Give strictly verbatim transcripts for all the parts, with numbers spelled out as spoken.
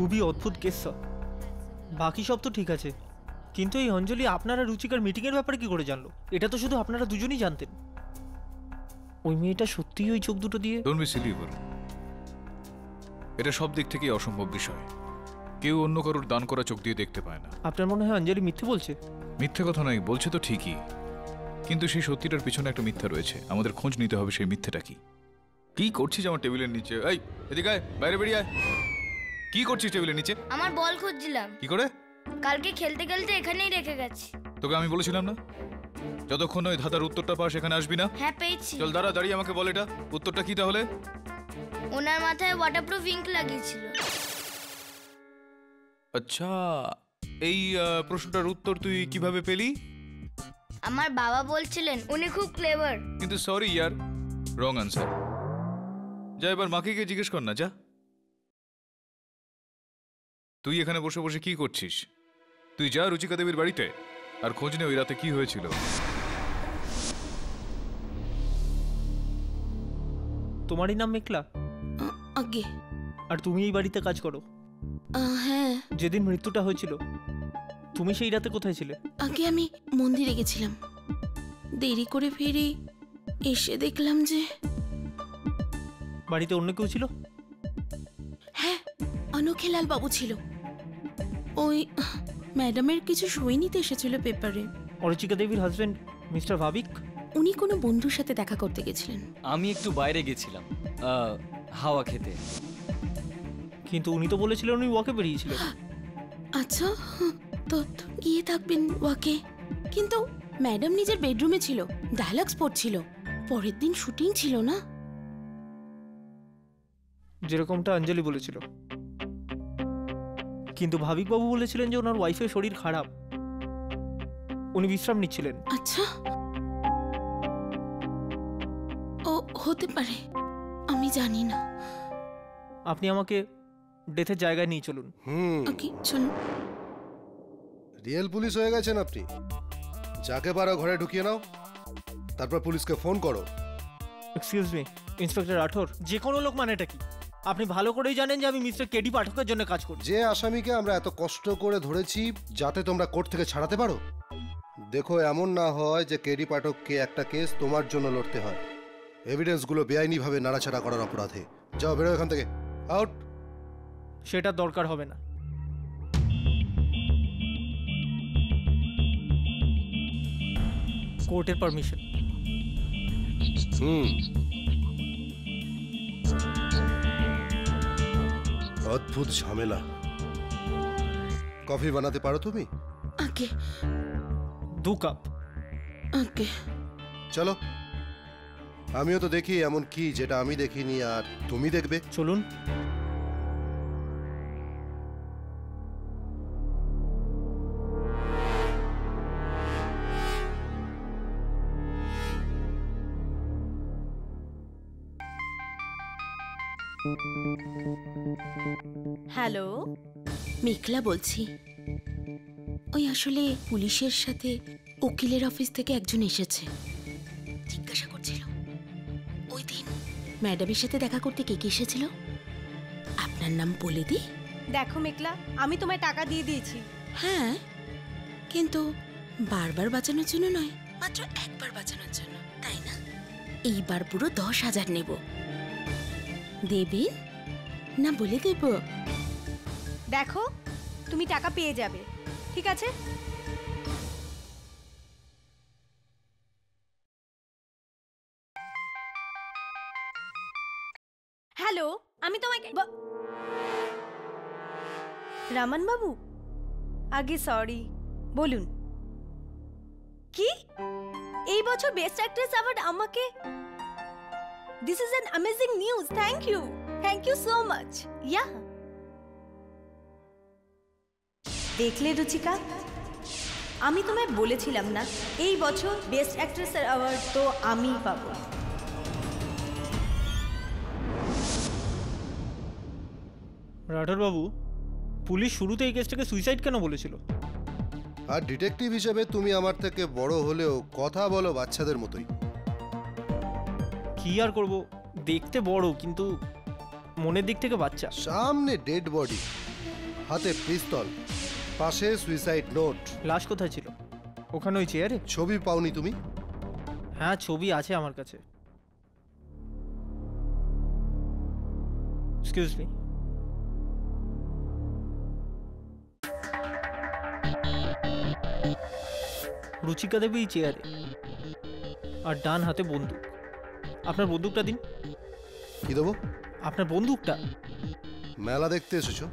খুবই অদ্ভুত case sir. বাকি সব তো ঠিক আছে, কিন্তু এই অঞ্জলি আপনারা রুচিকার মিটিংয়ের ব্যাপারে কী করে জানলো? এটা তো শুধু আপনারা দুজনই জানতেন। ওই মেয়েটা সত্যিই ওই চোখ দুটো দিয়ে? ডোন্ট বি সিলি বল, এটা সব দিক থেকেই অসম্ভব বিষয়। কেউ অন্য কারোর দান করা চোখ দিয়ে দেখতে পায় না। আপনার মনে হয় অঞ্জলি মিথ্যে বলছে? মিথ্যে কথা নয়, বলছে তো ঠিকই, কিন্তু সেই সত্যিটার পিছনে একটা মিথ্যা রয়েছে। আমাদের খোঁজ নিতে হবে সেই মিথ্যেটা কি। কি করছিস আমার টেবিলের নিচে? এই এদিকে আয়, বাইরে বেরিয়ে আয়। কি করছিস টেবিলের নিচে? আমার বল খুঁজছিলাম। কি করে? কালকে খেলতে খেলতে এখানেই রেখে গেছি। তোকে আমি বলেছিলাম না যতক্ষণ ওই ধাঁধার উত্তরটা পাস এখানে আসবি না? হ্যাঁ পেয়েছি। চল দাঁড়া, দাঁড়িয়ে আমাকে বল এটা উত্তরটা কি তাহলে। ওনার মাথায় ওয়াটারপ্রুফ ইঙ্ক লাগিয়েছিল। আচ্ছা, এই প্রশ্নটার উত্তর তুই কিভাবে পেলি? আমার বাবা বলছিলেন উনি খুব ক্লেভার। কিন্তু সরি ইয়ার, রং আনসার। যা এবার মাকে গিয়ে জিজ্ঞেস কর না। যা, তুই এখানে বসে বসে কি করছিস? তুই যা রুচিকা দেবীর বাড়িতে আর খোঁজ নে ওই রাতে কি হয়েছিল। তোমারই নাম মেঘলা আগে, আর তুমি এই বাড়িতে কাজ করো। হ্যাঁ, যেদিন মৃত্যুটা হয়েছিল তুমি সেই রাতে কোথায় ছিলে? আগে আমি মন্দিরে গেছিলাম, দেরি করে ফিরে এসে দেখলাম যে বাড়িতে অন্য কেউ ছিল। হ্যাঁ, অনখেলাল বাবু ছিল। ওই ম্যাডামের কিছু সই নিতে এসেছিল পেপারে। অরুচিকা দেবীর হাজবেন্ড মিস্টার ভাবিক, উনি কোনো বন্ধুর সাথে দেখা করতে গেছিলেন। আমি একটু বাইরে গেছিলাম হাওয়া খেতে, কিন্তু উনি তো বলেছিলেন উনি ওয়াকে বেরিয়েছিলেন। আচ্ছা, তো গিয়ে থাকবেন ওয়াকে, কিন্তু ম্যাডাম নিজের বেডরুমে ছিল, ডায়ালগস পড়ছিল। পরের দিন শুটিং ছিল না, যেরকমটা অঞ্জলি বলেছিল। কিন্তু ভাবিক বাবু বলেছিলেন যে ওনার ওয়াইফের শরীর খারাপ, উনি বিশ্রাম নিচ্ছিলেন। আচ্ছা, ও হতে পারে, আমি জানি না। আপনি আমাকে ডেথের জায়গায় নিয়ে চলুন। হুম, ওকে চলুন। রিয়েল পুলিশ হয়ে গেছেন আপনি। যাকে পারো ঘরে ঢুকিয়ে নাও, তারপর পুলিশকে ফোন করো। এক্সকিউজ মি ইন্সপেক্টর রাঠোর, যে কোনো লোক মানেটা কি? আপনি ভালো করেই জানেন যে আমি মিস্টার কেডি পাঠকের জন্য কাজ করি। যে আসামিকে আমরা এত কষ্ট করে ধরেছি যাতে তোমরা কোর্ট থেকে ছাড়াতে পারো। দেখো, এমন না হয় যে কেডি পাঠককে একটা কেস তোমার জন্য লড়তে হয় এভিডেন্সগুলো বেআইনিভাবে নাড়াচাড়া করার অপরাধে। যাও, বেরো এখান থেকে, আউট। সেটা দরকার হবে না। কোর্টের পারমিশন। হুম, অদ্ভুত ঝামেলা। কফি বানাতে পারো তুমি? ওকে, দু কাপ। ওকে চলো, আমিও তো দেখি এমন কি যেটা আমি দেখিনি আর তুমি দেখবে। চলুন। হ্যালো, মেঘলা বলছি। ওই আসলে পুলিশের সাথে উকিলের অফিস থেকে একজন এসেছে, জিজ্ঞাসা করছিল ওই দিন ম্যাডামের সাথে দেখা করতে কে কে এসেছিল। আপনার নাম বলে দি। দেখো মেঘলা, আমি তোমায় টাকা দিয়ে দিয়েছি। হ্যাঁ, কিন্তু বারবার বাঁচানোর জন্য নয়, মাত্র একবার বাঁচানোর জন্য, তাই না? এইবার পুরো দশ হাজার নেব। দেবী না বলে দেব? দেখো, তুমি টাকা পেয়ে যাবে, ঠিক আছে? হ্যালো, আমি তোমাকে। রামান বাবু, আগে সরি বলুন। কি এই বছর বেস্ট অ্যাক্ট্রেস অ্যাওয়ার্ড আমাকে? This is an amazing news. Thank you. Thank you so much. Yeah. দেখলে রুচিকা, আমি তোমায় বলেছিলাম না এই বছর বেস্ট অ্যাক্ট্রেসের অ্যাওয়ার্ড তো আমিই পাব। রাঠোর বাবু, পুলিশ শুরুতে এই কেসটাকে সুইসাইড কেন বলেছিল? আর ডিটেকটিভ হিসেবে তুমি আমার থেকে বড় হলেও কথা বলো বাচ্চাদের মতোই। কি আর করব, দেখতে বড় কিন্তু মনের দিক থেকে বাচ্চা। সামনে ডেড বডি, हाथे पिस्तल पाशे सुइसाइड नोट लाश कोথায় ছিল ওখানেই চেয়ারে ছবি পাওনি তুমি হ্যাঁ ছবি আছে আমার কাছে এক্সকিউজ মি रुचिका देवी चेयारे और डान हाथे बंदूक आपनार बंदूकटा दिन कि देबो आपनार बंदूकटा मेला देखते एसेछो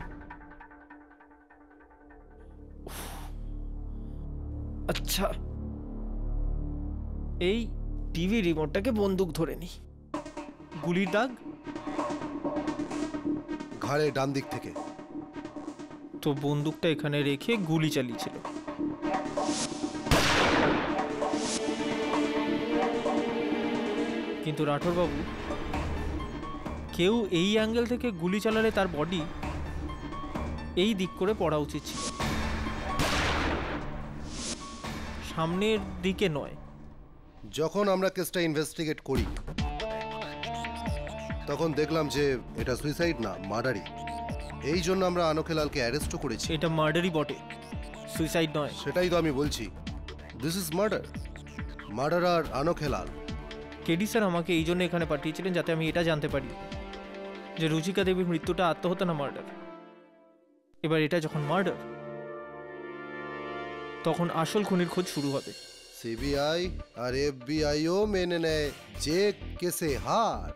अच्छा এই টিভি রিমোটটাকে बंदूक धरे नी गुलिर दाग घाड़े डान दिक थेके तो बंदूकटा एखाने रेखे गुली चालिয়েছিল किन्तु राठौर बाबू क्यों यही एंगल थे के गुली चालाले तार बॉडी यही दिक करे पड़ा उचित सामने दिके नय जखन आमरा केसटा इन्वेस्टिगेट करी तखन देखलाम जे एटा सुइसाइड ना मार्डारी एई जोन्नो आमरा आनखेलाल के अरेस्टो करेछि एटा मार्डारी बटे सुइसाइड नय सेटाई तो आमी बोलछि this is murder murderer आनखेलाल KD sir আমাকে এই জন্য এখানে পাঠিয়েছিলেন যাতে আমি এটা জানতে পারি যে রুচিকা দেবীর মৃত্যুটা আত্মহত্যা না মার্ডার এবার এটা যখন মার্ডার তখন আসল খুনির খোঁজ শুরু হবে সিবিআই আর এফবিআই ও মেনে নেয় যে কেসে হার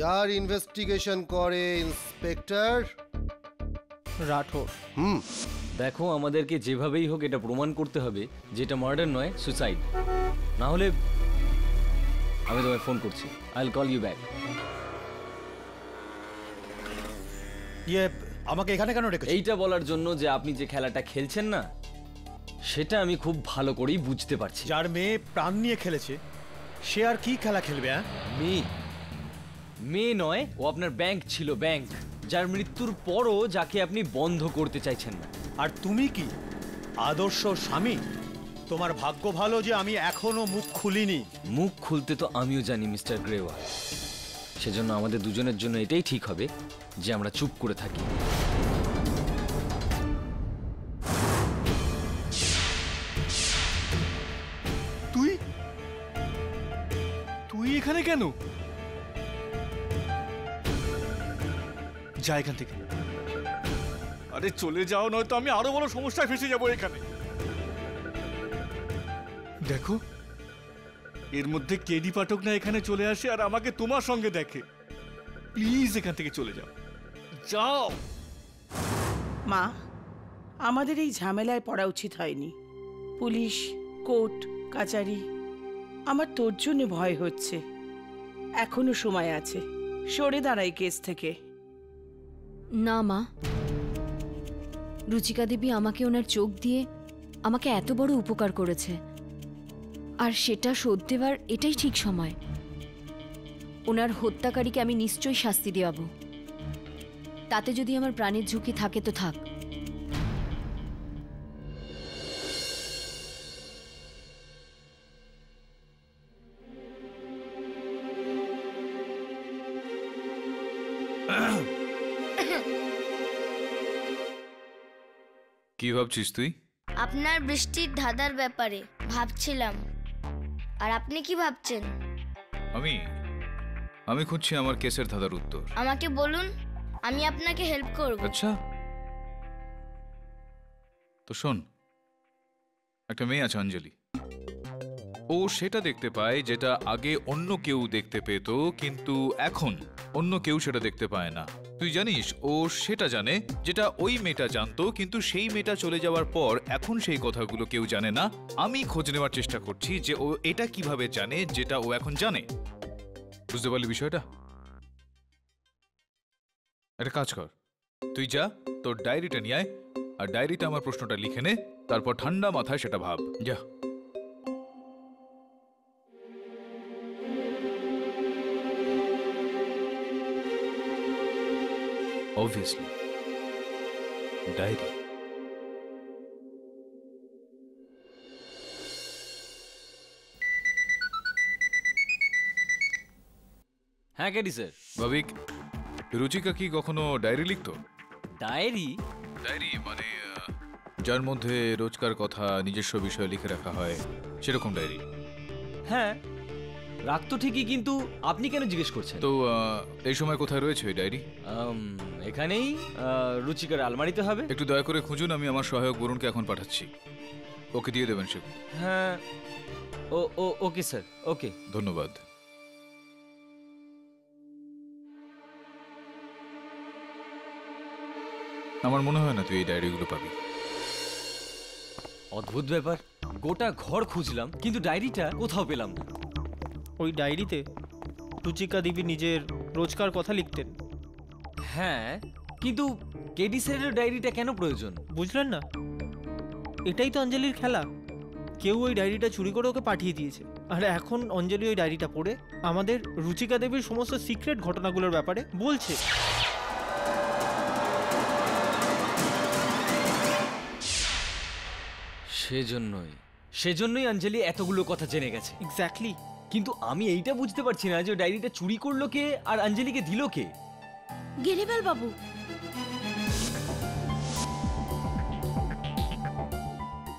যার ইনভেস্টিগেশন করে ইন্সপেক্টর রাঠোর হুম দেখো আমাদেরকে যেভাবেই হোক এটা প্রমাণ করতে হবে যে এটা মার্ডার নয় সুইসাইড না হলে আমি তোমায় ফোন করছি I will call you back ইয়ে আমাকে এখানে কেন রেখেছো এইটা বলার জন্য যে আপনি যে খেলাটা খেলছেন না সেটা আমি খুব ভালো করেই বুঝতে পারছি যার মেয়ে প্রাণ নিয়ে খেলেছে সে আর কি খেলা খেলবে মেয়ে মেয়ে নয় ও আপনার ব্যাংক ছিল ব্যাংক যার মৃত্যুর পরও যাকে আপনি বন্ধ করতে চাইছেন না আর তুমি কি আদর্শ স্বামী তোমার ভাগ্য ভালো যে আমি এখনো মুখ খুলিনি মুখ খুলতে তো আমিও জানি মিস্টার গ্রেওয়াল সেজন্য আমাদের দুজনের জন্য এটাই ঠিক হবে যে আমরা চুপ করে থাকি তুই তুই এখানে কেন যা এখান থেকে আরে চলে যাও নয়তো আমি আরো বড় সমস্যায় ফেঁসে যাব এখানে देखो एर मध्य केडी पाठक ना एखाने चले आसे और आमाके तुम्हार संगे देखे प्लीज एखान थेके चले जाओ जाओ मा आमादेर एई झामेलाय पड़ा उचित हयनि पुलिस कोर्ट काचारी आमार तोर जोन्नो भय होच्छे एखोनो समय आछे सरे दाड़ाई केस थेके ना मा रुचिका देवी आमाके ओनार चोख दिये आमाके एतो बड़ो उपकार करेछे আর সেটা শোধ দেওয়ার এটাই ঠিক সময় ওনার হত্যাকারীকে আমি নিশ্চয়ই শাস্তি দেব তাতে যদি আমার প্রাণের ঝুঁকি থাকে তো থাক কি ভাবছিস তুই আপনার বৃষ্টির ধাঁধার ব্যাপারে ভাবছিলাম আর আপনি কি ভাবছেন আমি আমি খুঁজছি আমার কেসের ধাঁধার উত্তর আমাকে বলুন আমি আপনাকে হেল্প করব আচ্ছা তো শোন একটা মেয়ে আছে অঞ্জলি ও সেটা দেখতে পায় যেটা আগে অন্য কেউ দেখতে পেত কিন্তু এখন অন্য কেউ সেটা দেখতে পায় না তুই জানিস ও সেটা জানে যেটা ওই মেয়েটা জানতো কিন্তু সেই মেয়েটা চলে যাওয়ার পর এখন সেই কথাগুলো কেউ জানে না আমি খোঁজ নেওয়ার চেষ্টা করছি যে ও এটা কিভাবে জানে যেটা ও এখন জানে বুঝতে পারলি বিষয়টা একটা কাজ কর তুই যা তোর ডায়েরিটা নিয়ে আয় আর ডায়েরিতে আমার প্রশ্নটা লিখে নে তারপর ঠান্ডা মাথায় সেটা ভাব যা Obviously, diary. हाँ कैडी सर भाविक रुचिका की कखनो डायरी लिखतो डायरी डायरी माने যার মধ্যে রোজকার কথা নিজস্ব বিষয় লিখে রাখা হয় সেরকম ডায়রি। হ্যাঁ রাখতো ঠিকই, কিন্তু আপনি কেন জিজ্ঞেস করছেন? তো এই সময় কোথায় রয়েছে ওই ডায়রি? এখানেই রুচিকার আলমারিতে হবে। একটু দয়া করে খুঁজুন, আমি আমার সহায়ক বরুণকে এখন পাঠাচ্ছি। ওকে দিয়ে দেবেন স্যার। হ্যাঁ ও ও ওকে স্যার, ওকে ধন্যবাদ। আমার মনে হয় না তুই এই ডায়রিগুলো পাবি। অদ্ভুত ব্যাপার, গোটা ঘর খুঁজলাম কিন্তু ডায়েরিটা কোথাও পেলাম না। ওই ডায়েরিতে রুচিকা দেবী নিজের রোজকার কথা লিখতেন। হ্যাঁ কিন্তু কেডি স্যারের ডায়েরিটা কেন প্রয়োজন বুঝলেন না? এটাই তো অঞ্জলির খেলা, কেউ ওই ডায়েরিটা চুরি করে ওকে পাঠিয়ে দিয়েছে, আর এখন অঞ্জলি ওই ডায়েরিটা পড়ে আমাদের রুচিকা দেবীর সমস্ত সিক্রেট ঘটনাগুলোর ব্যাপারে বলছে। সেজন্যই সেজন্যই অঞ্জলি এতগুলো কথা জেনে গেছে। এক্স্যাক্টলি, কিন্তু আমি এইটা বুঝতে পারছি না যে ডায়েরিটা চুরি করলো কে আর অঞ্জলিকে দিল কে। গ্রেওয়াল বাবু।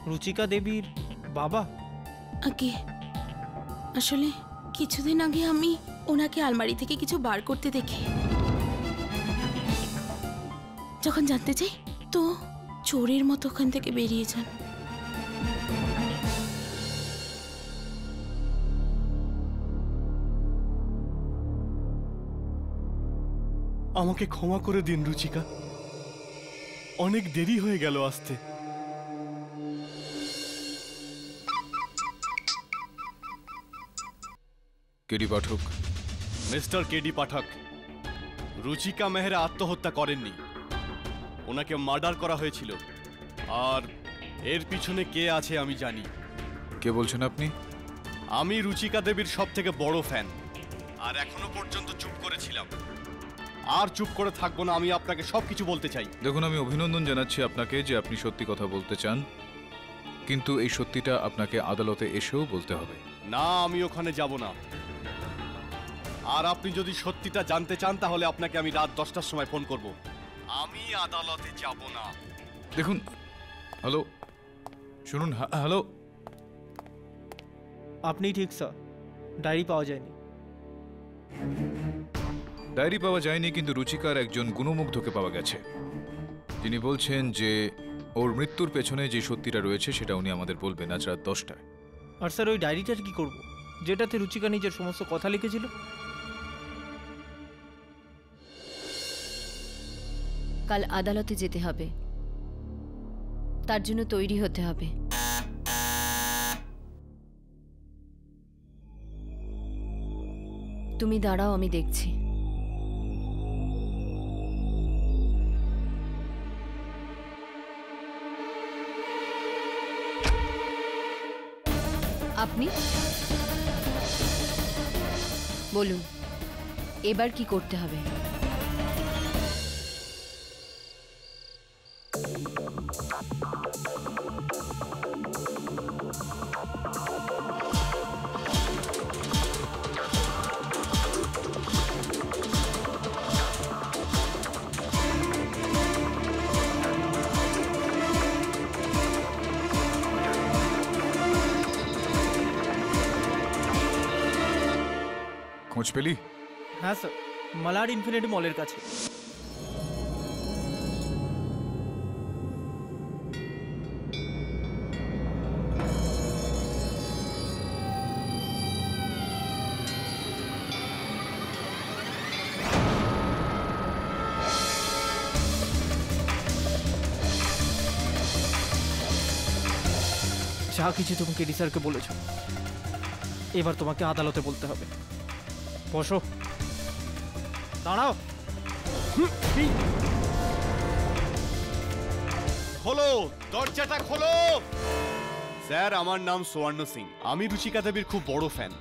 রুচিকা দেবীর বাবা। আগে আসলে কিছুদিন আগে আমি ওনাকে আলমারি থেকে কিছু বার করতে দেখি, যখন জানতে চাই তো চোরের মতো ওখান থেকে বেরিয়ে যান। আমাকে ক্ষমা করে দিন রুচিকা, অনেক দেরি হয়ে গেল আসতে। KD Pathak, mister KD Pathak, Ruchika Mehra আত্মহত্যা করেননি, ওনাকে মার্ডার করা হয়েছিল, আর এর পিছনে কে আছে আমি জানি। কে বলছেন আপনি? আমি রুচিকা দেবীর সব থেকে বড় ফ্যান, আর এখনো পর্যন্ত চুপ করেছিলাম, আর চুপ করে থাকবো না। আমি আপনাকে সবকিছু বলতে চাই। দেখুন, আমি অভিনন্দন জানাচ্ছি আপনাকে যে আপনি সত্যি কথা বলতে চান, কিন্তু এই সত্যিটা আপনাকে আদালতে এসেও বলতে হবে। না, আমি ওখানে যাব না, আর আপনি যদি সত্যিটা জানতে চান তাহলে আপনাকে আমি রাত দশটার সময় ফোন করব। আমি আদালতে যাব না। দেখুন, হ্যালো শুনুন, হ্যালো। আপনি ঠিক স্যার, ডায়েরি পাওয়া যায়নি। ডায়েরি পাওয়া যায়নি, কিন্তু রুচিকার একজন গুণমুগ্ধকে পাওয়া গেছে, যিনি বলছেন যে ওর মৃত্যুর পেছনে যে সত্যিটা রয়েছে সেটা উনি আমাদের বলবেন আজ রাত দশটায়। আর স্যার ওই ডায়েরিটার কি করব যেটাতে রুচিকা নিজের সমস্ত কথা লিখেছিল? কাল আদালতে যেতে হবে, তার জন্য তৈরি হতে হবে। তুমি দাঁড়াও, আমি দেখছি। আপনি বলুন এবার কি করতে হবে। খোঁজ পেলি? হ্যাঁ স্যার, মালার ইনফিনিটি মলের কাছে। যা কিছু তুমি কেডি স্যারকে বলেছ এবার তোমাকে আদালতে বলতে হবে। বসো, দাঁড়াও। খোলো, দরজাটা খোলো। স্যার আমার নাম সোয়ার্ণ সিং, আমি রুচিকা দেবীর খুব বড় ফ্যান,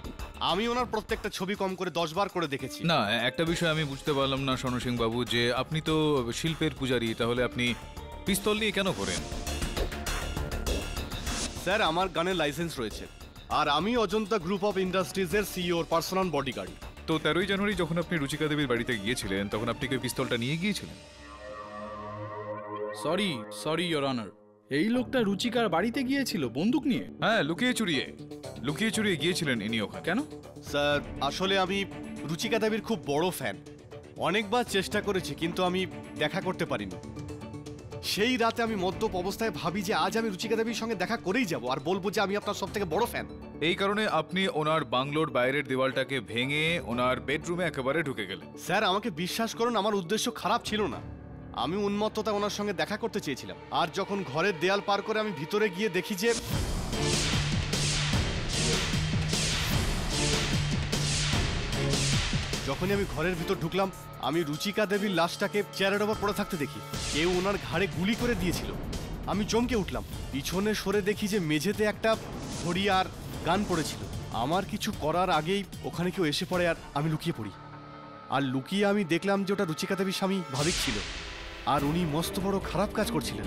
আমি ওনার প্রত্যেকটা ছবি কম করে দশ বার করে দেখেছি। না, একটা বিষয় আমি বুঝতে পারলাম না সোনা সিং বাবু, যে আপনি তো শিল্পের পূজারী, তাহলে আপনি পিস্তল নিয়ে কেন ঘোরেন? স্যার আমার গানের লাইসেন্স রয়েছে, আর আমি অজন্তা গ্রুপ অফ ইন্ডাস্ট্রিজের সিইও এর পার্সোনাল বডিগার্ড। তো তেরোই জানুয়ারি যখন আপনি রুচিকা দেবীর বাড়িতে গিয়েছিলেন তখন আপনি কি পিস্তলটা নিয়ে গিয়েছিলেন? Sorry sorry your honour. এই লোকটা রুচিকার বাড়িতে গিয়েছিল বন্দুক নিয়ে। হ্যাঁ, লুকিয়ে চুরিয়ে লুকিয়ে চুরিয়ে গিয়েছিলেন ইনি ওখানে। কেন স্যার? আসলে আমি রুচিকা দেবীর খুব বড় ফ্যান, অনেকবার চেষ্টা করেছি কিন্তু আমি দেখা করতে পারিনি। সেই রাতে আমি মদ্যপ অবস্থায় ভাবি যে আজ আমি রুচিকা দেবীর সঙ্গে দেখা করেই যাব আর বলবো যে আমি আপনার সবথেকে বড় ফ্যান। এই কারণে আপনি ওনার বাংলোর বাইরের দেওয়ালটাকে ভেঙে ওনার বেডরুমে একেবারে ঢুকে গেলেন। স্যার আমাকে বিশ্বাস করুন, আমার উদ্দেশ্য খারাপ ছিল না, আমি উন্মত্ততা ওনার সঙ্গে দেখা করতে চেয়েছিলাম। আর যখন ঘরের দেয়াল পার করে আমি ভিতরে গিয়ে দেখি যে যখনই আমি ঘরের ভিতর ঢুকলাম আমি রুচিকা দেবীর লাশটাকে চেয়ারের ওপর পড়ে থাকতে দেখি। কেউ ওনার ঘাড়ে গুলি করে দিয়েছিল। আমি চমকে উঠলাম, পিছনে সরে দেখি যে মেঝেতে একটা ঘড়ি আর গান পড়েছিল। আমার কিছু করার আগেই ওখানে কেউ এসে পড়ে আর আমি লুকিয়ে পড়ি। আর লুকিয়ে আমি দেখলাম যে ওটা রুচিকা দেবীর স্বামী ভাবিক ছিল আর উনি মস্ত বড় খারাপ কাজ করছিলেন।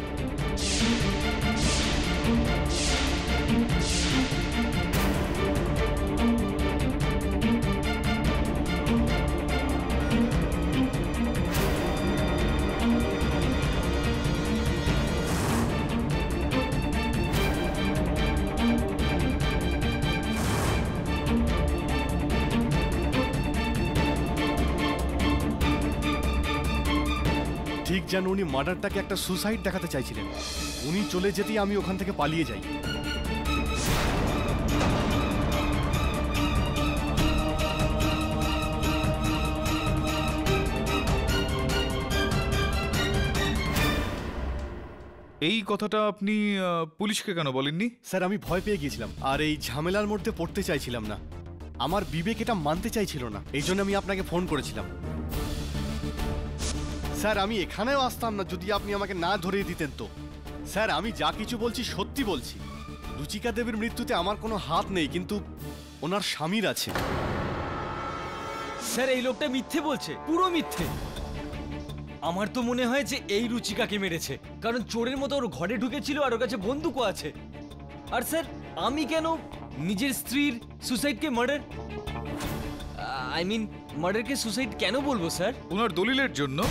ঠিক যেন উনি মার্ডারটাকে একটা সুসাইড দেখাতে চাইছিলেন। উনি চলে যেতেই আমি ওখান থেকে পালিয়ে যাই। এই কথাটা আপনি পুলিশকে কেন বলেননি? স্যার আমি ভয় পেয়ে গিয়েছিলাম আর এই ঝামেলার মধ্যে পড়তে চাইছিলাম না। আমার বিবেক এটা মানতে চাইছিল না, এই জন্য আমি আপনাকে ফোন করেছিলাম। স্যার আমি এখানেও আসতাম না যদি আপনি আমাকে না ধরিয়ে দিতেন। তো স্যার আমি যা কিছু বলছি সত্যি বলছি। রুচিকা দেবীর মৃত্যুতে আমার কোনো হাত নেই কিন্তু ওনার স্বামীর আছে। স্যার এই লোকটা মিথ্যে বলছে, পুরো মিথ্যে। আমার তো মনে হয় যে এই রুচিকাকে মেরেছে, কারণ চোরের মতো ওর ঘরে ঢুকেছিল আর ওর কাছে বন্দুকও আছে। আর স্যার আমি কেন নিজের স্ত্রীর সুসাইডকে মার্ডার আই মিন মার্ডারকে সুসাইড কেন বলবো স্যার? ওনার দলিলের জন্য।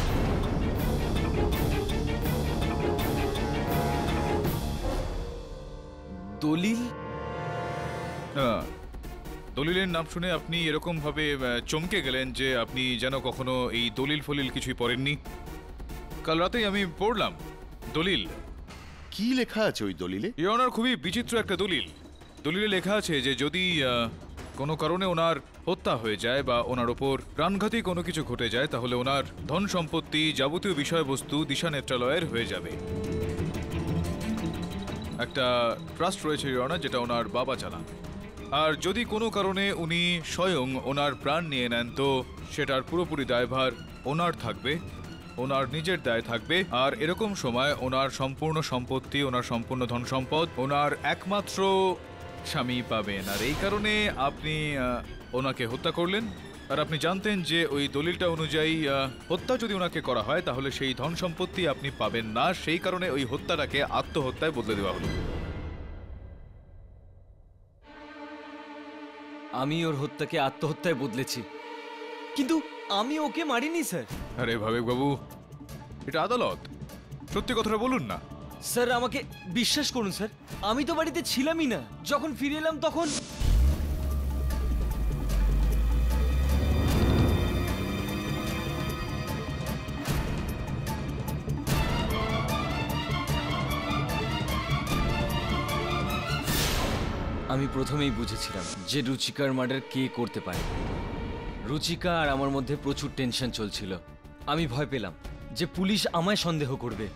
দলিল? হ্যাঁ, দলিলের নাম শুনে আপনি এরকম ভাবে চমকে গেলেন যে আপনি যেন কখনো এই দলিল ফলিল কিছুই পড়েননি। কাল রাতেই আমি পড়লাম দলিল। কি লেখা আছে ওই দলিলে? ইওর অনার খুবই বিচিত্র একটা দলিল। দলিলে লেখা আছে যে যদি কোনো কারণে ওনার হত্যা হয়ে যায় বা ওনার ওপর প্রাণঘাতী কোনো কিছু ঘটে যায় তাহলে ওনার ধন সম্পত্তি যাবতীয় বিষয়বস্তু দিশা নেত্রালয়ের হয়ে যাবে। একটা ট্রাস্ট রয়েছে ইওর অনার, যেটা ওনার বাবা চালান। আর যদি কোনো কারণে উনি স্বয়ং ওনার প্রাণ নিয়ে নেন তো সেটার পুরোপুরি দায়ভার ওনার থাকবে, ওনার নিজের দায় থাকবে। আর এরকম সময় ওনার সম্পূর্ণ সম্পত্তি, ওনার সম্পূর্ণ ধন সম্পদ ওনার একমাত্র স্বামী পাবেন। আর এই কারণে আপনি ওনাকে হত্যা করলেন। আর আপনি জানতেন যে ওই দলিলটা অনুযায়ী হত্যা যদি ওনাকে করা হয় তাহলে সেই ধন সম্পত্তি আপনি পাবেন না, সেই কারণে ওই হত্যাটাকে আত্মহত্যায় বদলে দেওয়া হলো। আমি ওর হত্যাকে আত্মহত্যায় বদলেছি কিন্তু আমি ওকে মারিনি স্যার। আরে ভাবিক বাবু, এটা আদালত, সত্যি কথাটা বলুন না। স্যার আমাকে বিশ্বাস করুন স্যার, আমি তো বাড়িতে ছিলামই না। যখন ফিরে এলাম তখন আমি প্রথমেই বুঝেছিলাম যে রুচিকার মার্ডার কে করতে পারে। রুচিকা আর আমার মধ্যে প্রচুর টেনশন চলছিল। আমি ভয় পেলাম যে পুলিশ আমায় সন্দেহ করবে,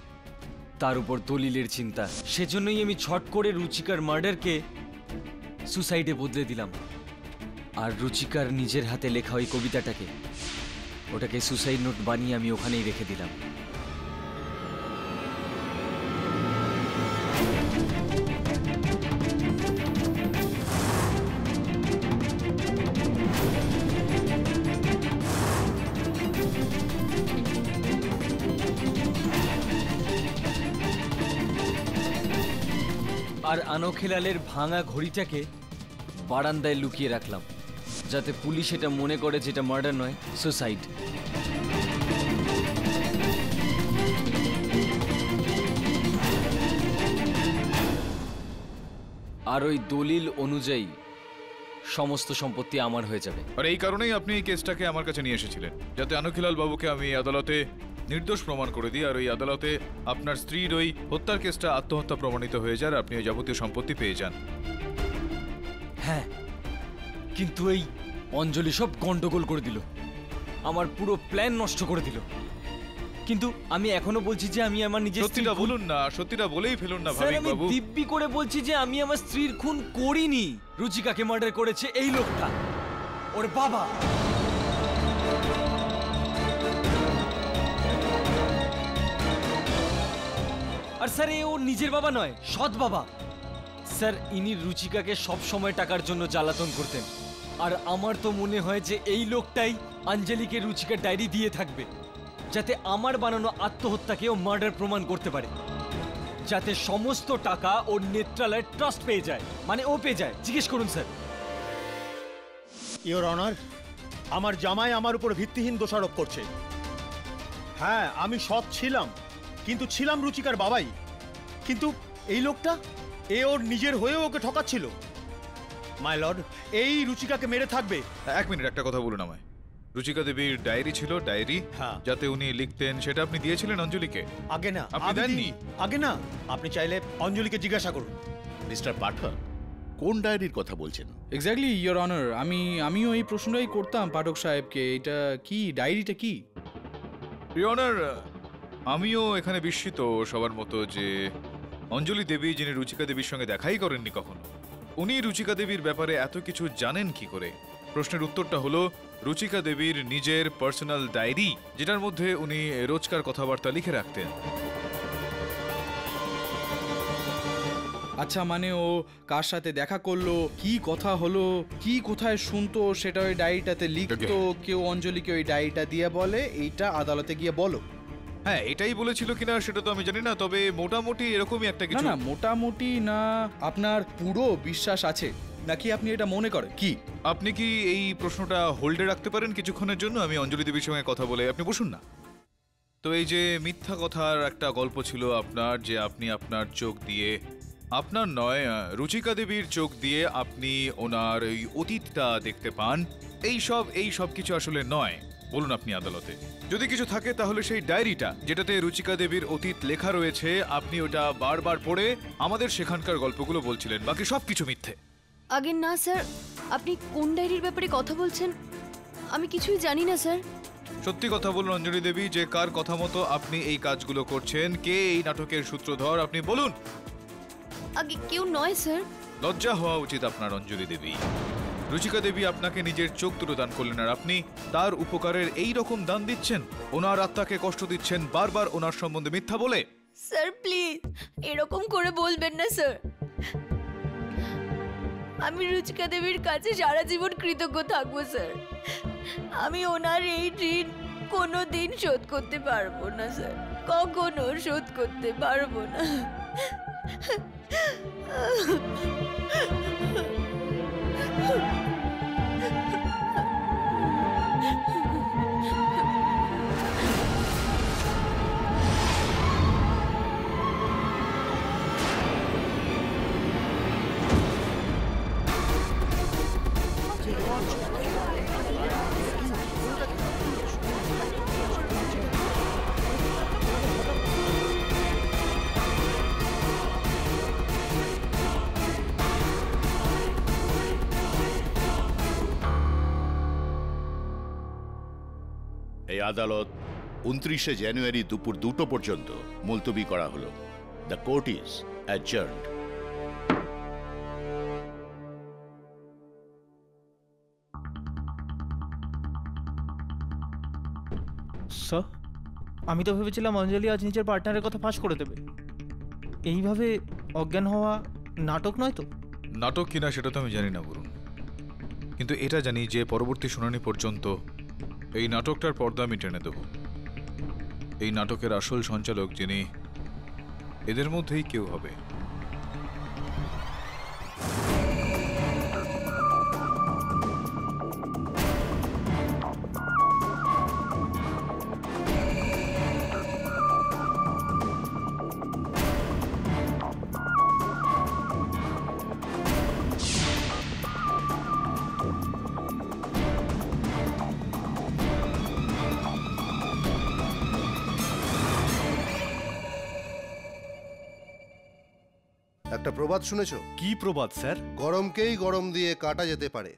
তার উপর দলিলের চিন্তা। সেজন্যই আমি ছট করে রুচিকার মার্ডারকে সুসাইডে বদলে দিলাম আর রুচিকার নিজের হাতে লেখা ওই কবিতাটাকে, ওটাকে সুসাইড নোট বানিয়ে আমি ওখানেই রেখে দিলাম। আর আনখেলালের ভাঙা ঘড়িটাকে বারান্দায় লুকিয়ে রাখলাম যাতে পুলিশ এটা মনে করে যেটা মার্ডার নয়, সুসাইড। और ओई दलिल अनुयायी समस्त सम्पत्ति आमार हये जाबे। और एई कारणेई आपनि एई केसटाके आमार काछे निये एसेछिलेन जाते আনকীলাল বাবুকে आमि आदालते निर्दोष प्रमाण करे दिई और ओई आदालते आपनार स्त्रीर ओई हत्यार केसटा आत्महत्या प्रमाणित हये जाय आपनि ओई याबतीय सम्पत्ति पेये जान। हाँ किन्तु एई अंजलि सब गंडगोल करे दिल आमार पुरो प्लान नष्ट करे दिल। কিন্তু আমি এখনো বলছি যে আমি আমার নিজের সত্যিটা বলুন না, সত্যিটা বলেই ফেলুন না ভাই বাবু। আমি দিব্বি করে বলছি যে আমি আমার স্ত্রীর খুন করিনি, রুচিকাকে মার্ডার করেছে এই লোকটা ওর বাবা। আর স্যার এ ও নিজের বাবা নয়, সৎ বাবা। স্যার ইনি রুচিকাকে সব সময় টাকার জন্য জ্বালাতন করতেন আর আমার তো মনে হয় যে এই লোকটাই আঞ্জলিকে রুচিকার ডায়েরি দিয়ে থাকবে যাতে আমার বানানো আত্মহত্যাকেও মার্ডার প্রমাণ করতে পারে, যাতে সমস্ত টাকা ওর নেত্রালয় ট্রাস্ট পেয়ে যায়, মানে ও পেয়ে যায়। জিজ্ঞেস করুন স্যার। ইওর অনার, আমার জামাই আমার উপর ভিত্তিহীন দোষারোপ করছে। হ্যাঁ আমি সৎ ছিলাম, কিন্তু ছিলাম রুচিকার বাবাই, কিন্তু এই লোকটা এ ওর নিজের হয়ে ওকে ঠকাচ্ছিল। মাই লর্ড এই রুচিকাকে মেরে থাকবে। এক মিনিট, একটা কথা বলুন আমায়, रुचिका देवी डायरी छिलो, डायरी जाते उन्हीं लिखतें सेटा आपनी दिए छिलेन अंजलि के? आगे ना आपनी देननी, आगे ना आपनी चाइले अंजलि के जिज्ञासा करुन। मिस्टर पाठक कोन डायरीर कथा बोलछेन? एक्ज्याक्टली योर अनर, आमी आमिओ एई प्रश्नटाई करताम पाठक साहेबके, एटा कि डायरीटा कि? योर अनर आमिओ एखाने बिस्मित सबार मतो जे अंजलि देवी जिनि रुचिका देवीर संगे देखाई करेननि कखनो, उनि रुचिका देवीर ब्यापारे एत किछु जानेन कि करे? प्रश्नेर उत्तरटा हलो रुचिका देवीर निजेर पार्सोनल डायरी, जेटार मध्य उनी रोजकार कथाबार्ता लिखे राखतें। अच्छा माने ओ कार साथे देखा करलो, की कथा हलो, की कोथाय शुनतो सेटा ओई डायरीटाते लिखतो, केउ अंजलिके ओई डायरीटा दिये बोले एटा आदालते गिये बोलो। হ্যাঁ এটাই বলেছিল কিনা সেটা তো আমি জানি না, তবে মোটামুটি এরকমই একটা কিছু। না মোটামুটি না, আপনার পুরো বিশ্বাস আছে নাকি আপনি এটা মনে করেন? কি আপনি কি এই প্রশ্নটা হোল্ডে রাখতে পারেন কিছুক্ষণের জন্য? আমি অঞ্জলি দেবীর সঙ্গে কথা বলে, আপনি বসুন না। তো এই যে মিথ্যা কথার একটা গল্প ছিল আপনার, যে আপনি আপনার চোখ দিয়ে, আপনার নয় রুচিকা দেবীর চোখ দিয়ে আপনি ওনার ওই অতীতটা দেখতে পান, এই সব এই সব কিছু আসলে নয়। বলুন আপনি আদালতে যদি কিছু থাকে তাহলে সেই ডায়েরিটা যেটাতে রুচিকা দেবীর অতীত লেখা রয়েছে, আপনি ওটা বারবার পড়ে আমাদের সেখানকার গল্পগুলো বলছিলেন, বাকি সব কিছু মিথ্যে। আগে না স্যার, আপনি কোন ডায়েরির ব্যাপারে কথা বলছেন? আমি কিছুই জানি না স্যার। সত্যি কথা বলুন অঞ্জলি দেবী, যে কার কথা মতো আপনি এই কাজগুলো করছেন, কে এই নাটকের সূত্রধর আপনি বলুন। আগে কেউ নয় স্যার। লজ্জা হওয়া উচিত আপনার অঞ্জলি দেবী। রুচিকা দেবী আপনাকে নিজের চোখ তুলে দান করলেন আর আপনি তার উপকারের এই রকম দান দিচ্ছেন, ওনার আত্মাকে কষ্ট দিচ্ছেন বারবার ওনার সম্বন্ধে মিথ্যা বলে। স্যার প্লিজ এরকম করে বলবেন না স্যার। আমি রুচিকা দেবীর কাছে সারা জীবন কৃতজ্ঞ থাকবো স্যার। আমি ওনার এই ঋণ কোনোদিন শোধ করতে পারবো না স্যার, কখনো শোধ করতে পারবো না। আদালত উনত্রিশে জানুয়ারি দুপুর দুটো পর্যন্ত মুলতবি করা হলো। The court is adjourned. Sir আমি তো ভেবেছিলাম অঞ্জলি আজ নিজের পার্টনারের কথা ফাঁস করে দেবে। এইভাবে অজ্ঞান হওয়া নাটক নয় তো? নাটক কিনা সেটা তো আমি জানি না বরুণ, কিন্তু এটা জানি যে পরবর্তী শুনানি পর্যন্ত এই নাটকটার পর্দা আমি টেনে দেব। এই নাটকের আসল সঞ্চালক যিনি, এদের মধ্যেই কেউ হবে। একটা প্রবাদ শুনেছো? কি প্রবাদ স্যার? গরমকেই গরম দিয়ে কাটা যেতে পারে।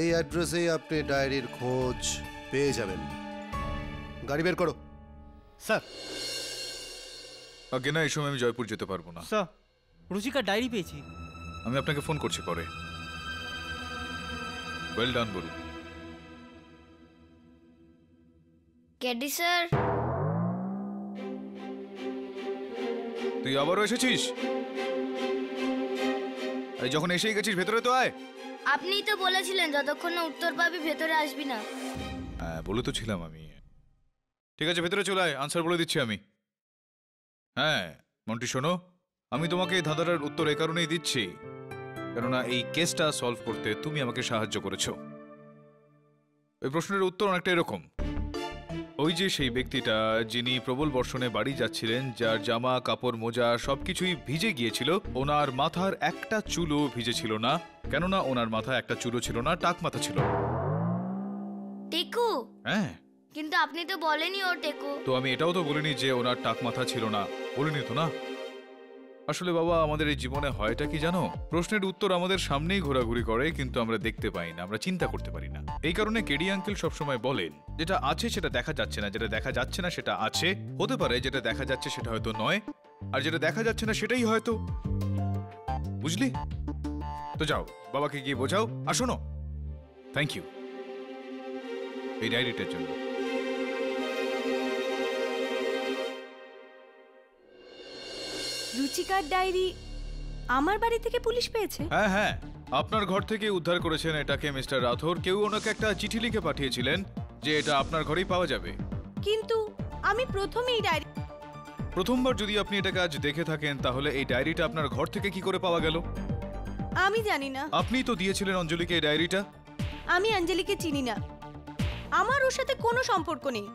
এই অ্যাড্রেসে আপনি ডায়েরির খোঁজ পেয়ে যাবেন। গাড়ি বের করো। স্যার আগে না এই সময় আমি জয়পুর যেতে পারবো না। স্যার রুচিকা ডায়েরি পেয়েছি, আমি আপনাকে ফোন করছি পরে। ওয়েল ডান বলু। কেডি স্যার তুই আবারও এসেছিস? আরে যখন এসেই গেছিস ভেতরে তো আয়। আপনি তো বলেছিলেন যতক্ষণ না উত্তর পাবি ভেতরে আসবি না। হ্যাঁ বলে তো ছিলাম আমি। ঠিক আছে ভেতরে চলে আয়, আনসার বলে দিচ্ছি আমি। হ্যাঁ মন্টি শোনো, আমি তোমাকে এই ধাঁধাটার উত্তর এ কারণেই দিচ্ছি কেননা এই কেসটা সলভ করতে তুমি আমাকে সাহায্য করেছো। ওই প্রশ্নের উত্তর অনেকটা এরকম, ওই যে সেই ব্যক্তিটা যিনি প্রবল বর্ষণে বাড়ি যাচ্ছিলেন, যার জামা কাপড় মোজা সবকিছুই ভিজে গিয়েছিল, ওনার মাথার একটা চুলও ভিজে ছিল না, কেননা ওনার মাথা একটা চুলও ছিল না, টাক মাথা ছিল। টেকু? হ্যাঁ কিন্তু আপনি তো বলেননি ও টেকু। তো আমি এটাও তো বলিনি যে ওনার টাক মাথা ছিল না, বলিনি তো না। আসলে বাবা আমাদের এই জীবনে হয়টা কি জানো, প্রশ্নের উত্তর আমাদের সামনেই ঘোরাঘুরি করে কিন্তু আমরা দেখতে পাই না, আমরা চিন্তা করতে পারি না। এই কারণে কেডি আঙ্কেল সবসময় বলেন যেটা আছে সেটা দেখা যাচ্ছে না, যেটা দেখা যাচ্ছে না সেটা আছে, হতে পারে যেটা দেখা যাচ্ছে সেটা হয়তো নয়, আর যেটা দেখা যাচ্ছে না সেটাই হয়তো, বুঝলি তো? যাও বাবাকে গিয়ে বোঝাও। আর শোনো থ্যাংক ইউ এই ডায়েরিটার জন্য। রুচিকার ডায়েরি আমার বাড়ি থেকে পুলিশ পেয়েছে। হ্যাঁ হ্যাঁ আপনার ঘর থেকে উদ্ধার করেছেন এটাকে মিস্টার রাথোর। কেউ ওনাকে একটা চিঠি লিখে পাঠিয়েছিলেন যে এটা আপনার ঘরেই পাওয়া যাবে। কিন্তু আমি প্রথমেই ডায়েরি প্রথমবার যদি আপনি এটাকে আজ দেখে থাকেন তাহলে এই ডায়েরিটা আপনার ঘর থেকে কি করে পাওয়া গেল? আমি জানি না। আপনি তো দিয়েছিলেন অঞ্জলিকে এই ডায়েরিটা। আমি অঞ্জলিকে চিনি না, আমার ওর সাথে কোনো সম্পর্ক নেই।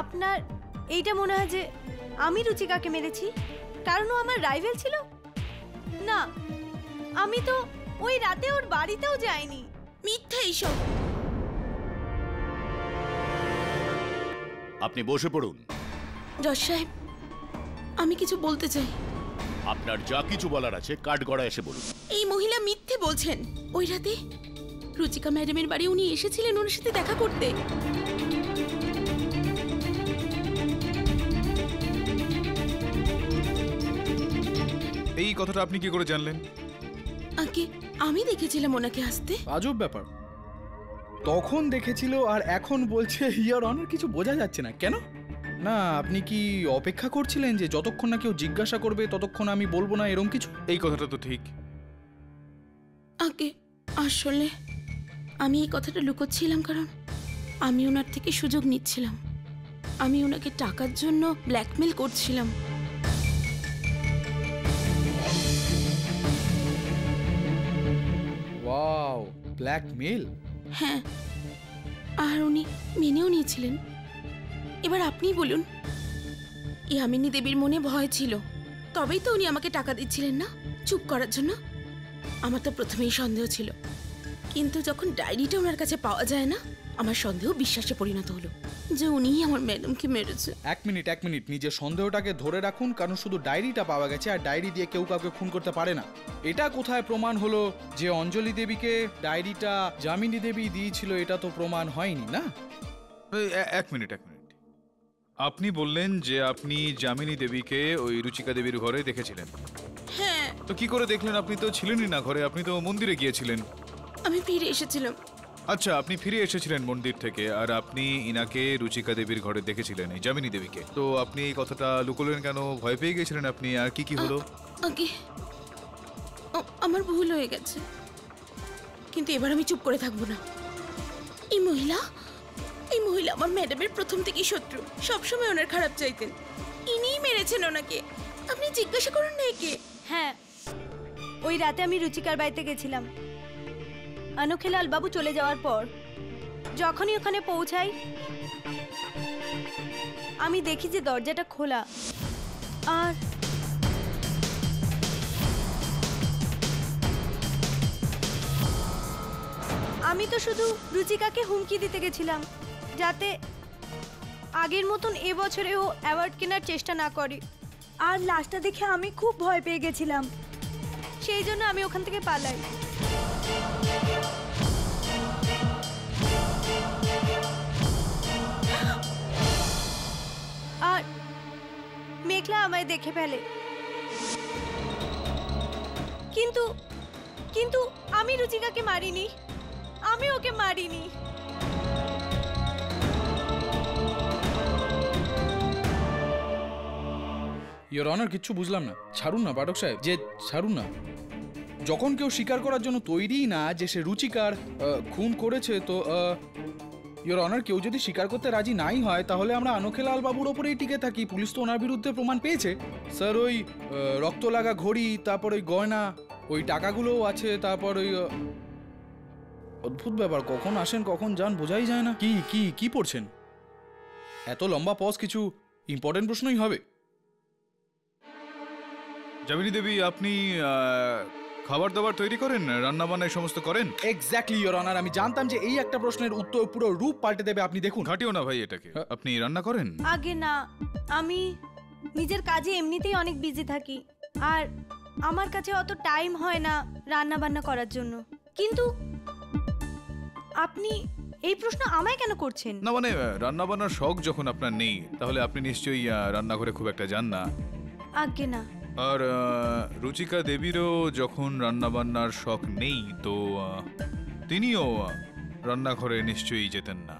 আপনার এইটা মনে হয় যে আমি রুচিকাকে মেরেছি কারণ ও আমার রাইভেল ছিল? না, আমি তো ওই রাতে ওর বাড়িতেও যাইনি। মিথ্যা এইসব। আপনি বসে পড়ুন জজ সাহেব, আমি কিছু বলতে চাই। আপনার যা কিছু বলার আছে কাঠগড়া এসে বলুন। এই মহিলা মিথ্যে বলছেন। ওই রাতে রুচিকা ম্যাডামের বাড়ি উনি এসেছিলেন ওনার সাথে দেখা করতে। এই কথাটা আপনি কি করে জানলেন? আগে আমি দেখেছিলাম ওনাকে আসতে। আজব ব্যাপার, তখন দেখেছিল আর এখন বলছে ইয়ার অনার। কিছু বোঝা যাচ্ছে না কেন? না আপনি কি অপেক্ষা করছিলেন যে যতক্ষণ না কেউ জিজ্ঞাসা করবে ততক্ষণ আমি বলবো না, এরকম কিছু? এই কথাটা তো ঠিক। আগে আসলে আমি এই কথাটা লুকোচ্ছিলাম কারণ আমি ওনার থেকে সুযোগ নিচ্ছিলাম। আমি ওনাকে টাকার জন্য ব্ল্যাকমেল করছিলাম। Wow, blackmail? হ্যাঁ, আর উনি মেনেও নিয়েছিলেন। এবার আপনি বলুন, ইয়ামিনী দেবীর মনে ভয় ছিল তবেই তো উনি আমাকে টাকা দিচ্ছিলেন না, চুপ করার জন্য। আমার তো প্রথমেই সন্দেহ ছিল, কিন্তু যখন ডায়েরিটা ওনার কাছে পাওয়া যায় না আমার সন্দেহ বিশ্বাসে পরিণত হলো যে উনিই আমার ম্যাডামকে মেরেছে। এক মিনিট এক মিনিট, নিজের সন্দেহটাকে ধরে রাখুন কারণ শুধু ডায়েরিটা পাওয়া গেছে আর ডায়েরি দিয়ে কেউ কাউকে খুন করতে পারে না। এটা কোথায় প্রমাণ হলো যে অঞ্জলি দেবীকে ডায়েরিটা যামিনী দেবী দিয়েছিল? এটা তো প্রমাণ হয়নি না। এক মিনিট এক মিনিট, আপনি বললেন যে আপনি যামিনী দেবীকে ওই রুচিকা দেবীর ঘরে দেখেছিলেন। হ্যাঁ, তো কি করে দেখলেন? আপনি তো ছিলেনই না ঘরে, আপনি তো মন্দিরে গিয়েছিলেন। আমি ফিরে এসেছিলাম। আচ্ছা, আপনি ফিরে এসেছিলেন মন্দির থেকে আর আপনি ইনাকে রুচিকা দেবীর ঘরে দেখেছিলেন, এই যামিনী দেবীকে। তো আপনি এই কথাটা লুকোলেন কেন? ভয় পেয়ে গেছিলেন আপনি? আর কি কি হলো? আমার ভুল হয়ে গেছে, কিন্তু এবার আমি চুপ করে থাকবো না। এই মহিলা এই মহিলা আমার ম্যাডামের প্রথম থেকেই শত্রু, সবসময় ওনার খারাপ চাইতেন। ইনিই মেরেছেন ওনাকে। আপনি জিজ্ঞাসা করুন না একে। হ্যাঁ, ওই রাতে আমি রুচিকার বাড়িতে গেছিলাম। আনখেলাল বাবু চলে যাওয়ার পর যখনই ওখানে পৌঁছাই আমি দেখি যে দরজাটা খোলা আর আমি তো শুধু রুচিকাকে হুমকি দিতে গেছিলাম যাতে आगेर मतन ए बछरेओ अवार्ड केनार चेष्टा ना करे आर लास्टा देखे आमी खूब भय पेये गेछिलाम सेई जोन्नो आमी ओखान थेके पालाई। आर मेघला आमाय देखे फेले किन्तु किन्तु आमी रुचिकाके मारिनी आमी ओके मारिनी। योर ऑनर किच्छु बुझलाम ना छाड़ुन ना पाठक साहेब जे छाड़ुन ना যখন কেউ স্বীকার করার জন্য তৈরিই না যে সে রুচিকার খুন করেছে তো ইওর অনার কেউ যদি স্বীকার করতে রাজি নাই হয় তাহলে আমরা আনখেলাল বাবুর উপরেই টিকে থাকি। পুলিশ তো ওনার বিরুদ্ধে প্রমাণ পেয়েছে স্যার, ওই রক্ত লাগা ঘড়ি, তারপর ওই গয়না, ওই টাকাগুলোও আছে, তারপর ওই অদ্ভুত ব্যাপার কখন আসেন কখন যান বোঝাই যায় না। কি কি কি পড়ছেন এত লম্বা পজ? কিছু ইম্পর্টেন্ট প্রশ্নই হবে। যামিনী দেবী আপনি খাবার দাবার তৈরি করেন, রান্না বান্না সমস্ত করেন? এক্স্যাক্টলি ইওর অনার, আমি জানতাম যে এই একটা প্রশ্নের উত্তর পুরো রূপ পাল্টে দেবে। আপনি দেখুন ঘাটিও না ভাই এটাকে। আপনি রান্না করেন? আগে না, আমি নিজের কাজে এমনিতেই অনেক বিজি থাকি আর আমার কাছে অত টাইম হয় না রান্না বান্না করার জন্য। কিন্তু আপনি এই প্রশ্ন আমায় কেন করছেন? না মানে রান্না বান্নার শখ যখন আপনার নেই তাহলে আপনি নিশ্চয়ই রান্নাঘরে খুব একটা যান না। আগে না। আর রুচিকা দেবীরও যখন রান্নাবান্নার শখ নেই তো তিনিও রান্নাঘরে নিশ্চয়ই যেতেন না।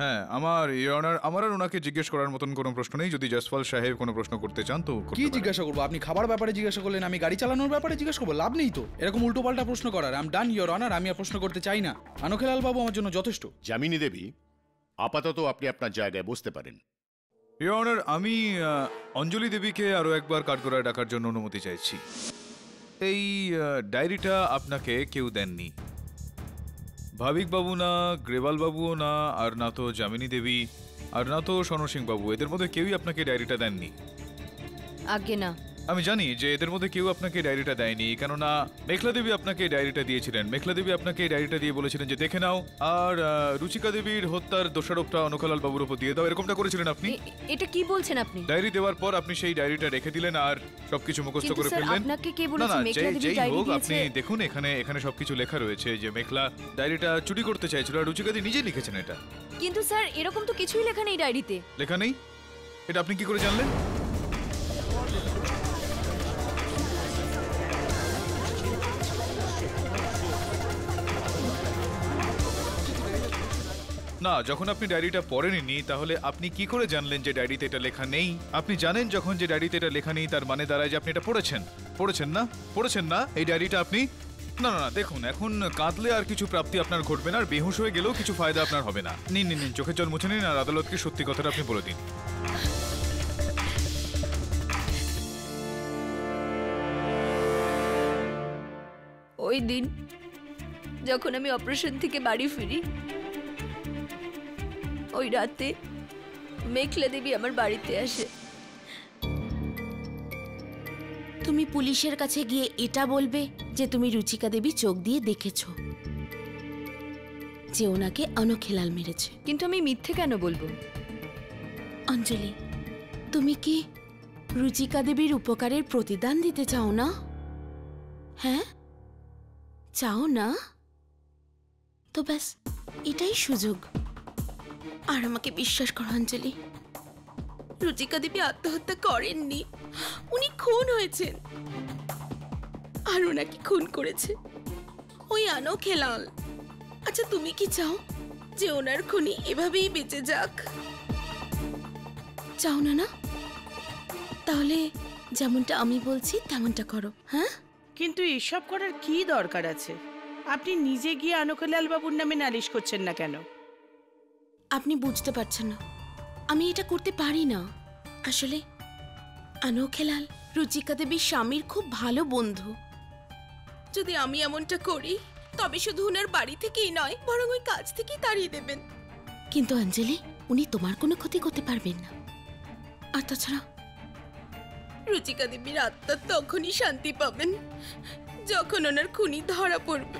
হ্যাঁ, আমার ইওনার আমার আর ওনাকে জিজ্ঞেস করার মতন কোনো প্রশ্ন নেই। যদি জসপাল সাহেব কোনো প্রশ্ন করতে চান তো কি জিজ্ঞাসা করবো? আপনি খাবার ব্যাপারে জিজ্ঞাসা করলেন, আমি গাড়ি চালানোর ব্যাপারে জিজ্ঞেস করবো? লাভ নেই তো এরকম উল্টো পাল্টা প্রশ্ন করার। আম ডান ইওর অনার, আমি আর প্রশ্ন করতে চাই না। আনখেলাল বাবু আমার জন্য যথেষ্ট। যামিনী দেবী আপাতত আপনি আপনার জায়গায় বসতে পারেন। ইওর অনার, আমি অঞ্জলি দেবীকে আরও একবার কাঠগড়ায় ডাকার জন্য অনুমতি চাইছি। এই ডায়েরিটা আপনাকে কেউ দেননি, ভাবিকবাবু না, গ্রেওয়ালবাবুও না, আর না তো যামিনী দেবী, আর না তো সন সিংবাবু। এদের মধ্যে কেউই আপনাকে ডায়েরিটা দেননি। আগে না। আমি জানি যে এদের মধ্যে কেউ আপনাকে ডায়েরিটা দেয়নি, কেননা মেঘলা দেবী আপনাকে ডায়েরিটা দিয়েছিলেন। মেঘলা দেবী আপনাকে ডায়েরিটা দিয়ে বলেছিলেন যে দেখে নাও, আর রুচিকা দেবীর হত্যার দোষারোপটা আনখেলাল বাবুর উপর দিয়ে দাও, এরকমটা করেছিলেন আপনি। এটা কি বলছেন আপনি? ডায়েরি দেওয়ার পর আপনি সেই ডায়েরিটা রেখে দিলেন আর সবকিছু মুখস্থ করে ফেললেন। আপনাকে কে বলেছে মেঘলা দেবী ডায়েরি দিয়েছে? আপনি দেখুন এখানে এখানে সবকিছু লেখা রয়েছে যে মেঘলা ডায়েরিটা চুরি করতে চাইছিল আর রুচিকা দেবী নিজে লিখেছেন এটা। কিন্তু স্যার এরকম তো কিছুই লেখা নেই ডায়েরিতে। লেখা নেই? এটা আপনি কি করে জানলেন? না, যখন আপনি ডায়েরিটা পড়েননি তাহলে আপনি কি করে জানলেন যে ডায়েরিতে এটা লেখা নেই? আপনি জানেন যখন যে ডায়েরিতে এটা লেখা নেই তার মানে দাঁড়ায় যে আপনি এটা পড়েছেন। পড়েছেন না? পড়েছেন না এই ডায়েরিটা আপনি? না না না, দেখুন এখন কাঁদলে আর কিছু প্রাপ্তি আপনার ঘটবে না, আর বেহুশ হয়ে গেলেও কিছু ফায়দা আপনার হবে না। নিন নিন নিন, চোখের জল মুছে নিন আর আদালতকে সত্যি কথাটা আপনি বলে দিন। ওই দিন যখন আমি অপারেশন থেকে বাড়ি ফিরি ওই রাতে মেঘলা দেবী আমার বাড়িতে আসে। তুমি পুলিশের কাছে গিয়ে এটা বলবে যে তুমি রুচিকা দেবী চোখ দিয়ে দেখেছো যে ওনাকে আনখেলাল মেরেছে। কিন্তু আমি মিথ্যে কেন বলবো? অঞ্জলি, তুমি কি রুচিকা দেবীর উপকারের প্রতিদান দিতে চাও না? হ্যাঁ চাও না? তো ব্যাস এটাই সুযোগ। আর আমাকে বিশ্বাস করো অঞ্জলি, রুচিকা দেবী আত্মহত্যা করেননি, উনি খুন হয়েছেন। আর ওনাকে খুন করেছে ওই আনখেলাল। আচ্ছা তুমি কি চাও যে ওনার খুনি এভাবেই বেঁচে যাক? চাও না? না তাহলে যেমনটা আমি বলছি তেমনটা করো। হ্যাঁ কিন্তু এসব করার কি দরকার আছে? আপনি নিজে গিয়ে আনখেলাল বাবুর নামে নালিশ করছেন না কেন? আপনি বুঝতে পারছেন না, আমি এটা করতে পারি না। আসলে আনখেলাল রুচিকা দেবীর স্বামীর খুব ভালো বন্ধু। যদি আমি এমনটা করি তবে শুধু ওনার বাড়ি থেকেই নয় বরং ওই কাজ থেকেই তাড়িয়ে দেবেন। কিন্তু অঞ্জলি, উনি তোমার কোনো ক্ষতি করতে পারবেন না। আর তাছাড়া রুচিকা দেবীর আত্মা তখনই শান্তি পাবেন যখন ওনার খুনি ধরা পড়বে।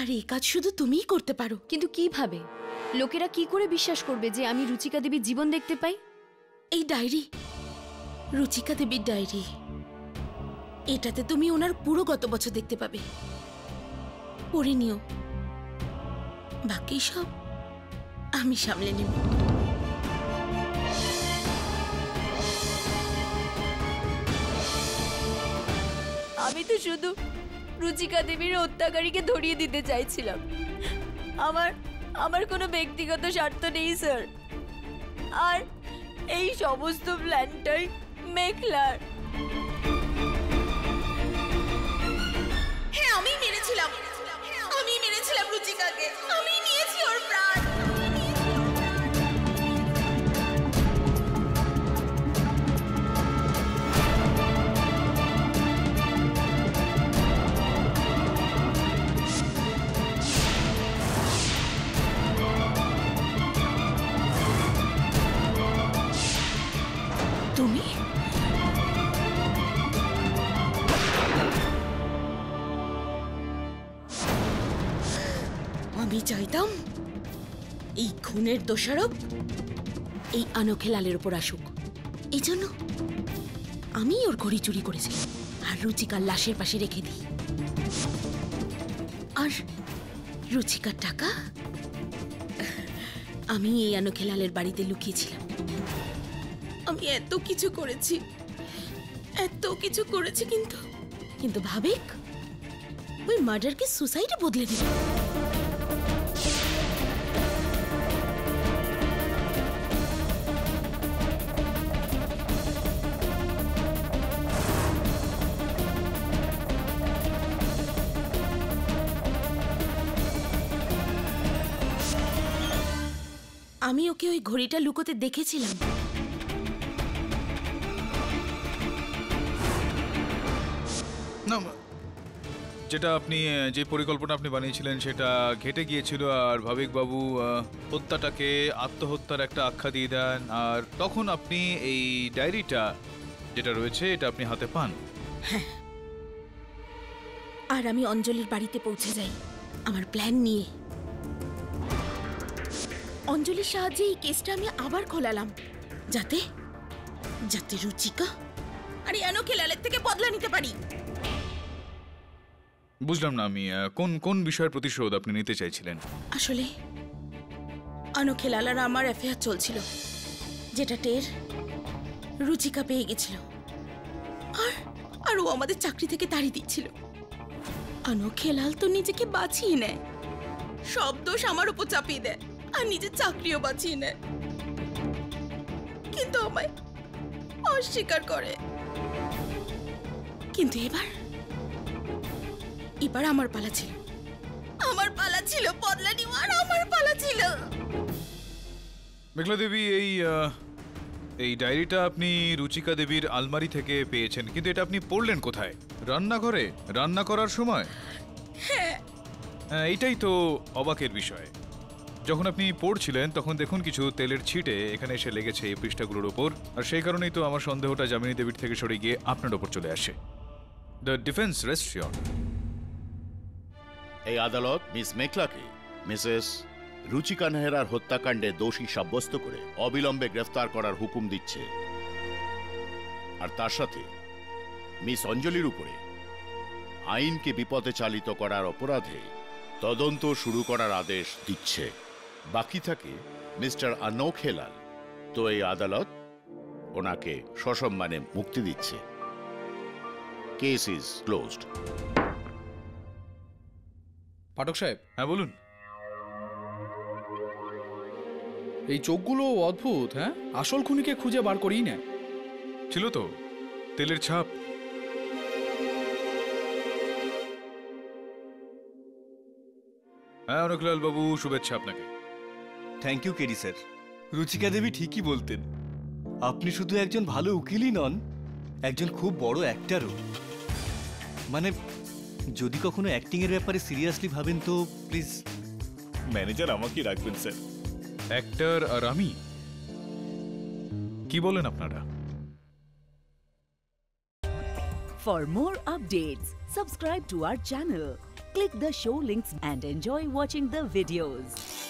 আর এই কাজ শুধু তুমিই করতে পারো। কিন্তু কিভাবে? लोकेरा की करे विश्वास करबे जे आमी रुचिका देवी जीवन देखते पाई। ए डायरी, रुचिका देवी डायरी, एटाते तुमी ओनार पुरो गत बछर देखते पाबे। पढ़े नियो, बाकी सब आमी सामले नेब। आमी तो शुधु रुचिका देवीर हत्याकारीके धरिये दिते चाइछिलाम। आमार आमार कोनो व्यक्तिगत स्वार्थ नेই স্যার। আর এই সমস্ত প্ল্যানটাই মেকলার। হ্যাঁ আমি মেরেছিলাম। আমি মেরেছিলাম রুচিকাকে। আমি নিয়েছি ওর প্রাণ। চাইতাম এই খুনের দোষারোপ এই আনখেলালের উপর আসুক, এইজন্য আমি ওর ঘড়ি চুরি করেছি আর রুচিকার লাশের পাশে রেখে দিই। আর রুচিকার টাকা আমি এই আনখেলালের বাড়িতে লুকিয়েছিলাম। আমি এত কিছু করেছি, এত কিছু করেছি, কিন্তু কিন্তু ভাবিক ওই মার্ডারকে সুসাইডে বদলে দিল। আমি ওকে ওই ঘড়িটা লুকোতে দেখেছিলাম। না যেটা আপনি যে পরিকল্পনা আপনি বানিয়েছিলেন সেটা ঘেটে গিয়েছিল আর ভাবিক বাবু হত্যাটাকে আত্মহত্যার একটা আখ্যা দিয়ে দেন আর তখন আপনি এই ডায়েরিটা যেটা রয়েছে এটা আপনি হাতে পান। হ্যাঁ, আর আমি অঞ্জলির বাড়িতে পৌঁছে যাই আমার প্ল্যান নিয়ে। अंजलि साहाज्ये এই কেসটা আমি আবার খোলালাম যাতে যাতে রুচিকা আর আনখেলালের থেকে বদলা নিতে পারি। বুঝলাম না আমি কোন কোন বিষয়ের প্রতিশোধ আপনি নিতে চাইছিলেন। আসলে আনখেলালার আমার অ্যাফেয়ার চলছিল যেটা টের রুচিকা পেয়ে গেছিল আর আর ও আমাদের চাকরি থেকে তাড়িয়ে দিয়েছিল। আনখেলাল তো নিজেকে বাঁচিয়ে নেয়, সব দোষ আমার উপর চাপিয়ে দেয় আর নিজের চাকরিও বাঁচিয়ে নেয়, কিন্তু আমায় অস্বীকার করে। কিন্তু এবার এবার আমার পালা ছিল, আমার পালা ছিল বদলা নেওয়ার, আমার পালা ছিল। মেঘলা দেবী, এই এই ডায়েরিটা আপনি রুচিকা দেবীর আলমারি থেকে পেয়েছেন, কিন্তু এটা আপনি পড়লেন কোথায়? রান্নাঘরে, রান্না করার সময়? হ্যাঁ, এইটাই তো অবাকের বিষয়। যখন আপনি পড়ছিলেন তখন দেখুন কিছু তেলের ছিটে এখানে এসে লেগেছে এই পৃষ্ঠাগুলোর ওপর, আর সেই কারণেই তো আমার সন্দেহটা যামিনী দেবীর থেকে সরে গিয়ে আপনার ওপর চলে আসে। The defence rest here. এই আদালত মিস মেকলাকে মিসেস রুচিকা নেহরার হত্যাকাণ্ডে দোষী সাব্যস্ত করে অবিলম্বে গ্রেফতার করার হুকুম দিচ্ছে আর তার সাথে মিস অঞ্জলির উপরে আইনকে বিপথে চালিত করার অপরাধে তদন্ত শুরু করার আদেশ দিচ্ছে। বাকি থাকে মিস্টার আনখেলাল, তো এই আদালত ওনাকে সসম্মানে মুক্তি দিচ্ছে। Case is closed. পাঠক সাহেব। হ্যাঁ বলুন। এই চোখগুলো অদ্ভুত। হ্যাঁ, আসল খুনিকে খুঁজে বার করেই না, ছিল তো তেলের ছাপ। হ্যাঁ অনকলাল বাবু, শুভেচ্ছা আপনাকে। Thank you KD sir. Ruchika Devi ঠিকই বলতেন, আপনি শুধু একজন ভালো উকিলই নন, একজন খুব বড় অ্যাক্টারও। মানে যদি কখনো অ্যাক্টিংয়ের ব্যাপারে সিরিয়াসলি ভাবেন তো প্লিজ ম্যানেজার আমাকেই রাখবেন স্যার। অ্যাক্টার আর আমি, কি বলেন আপনারা? For more updates subscribe to our channel, click the show links and enjoy watching the videos.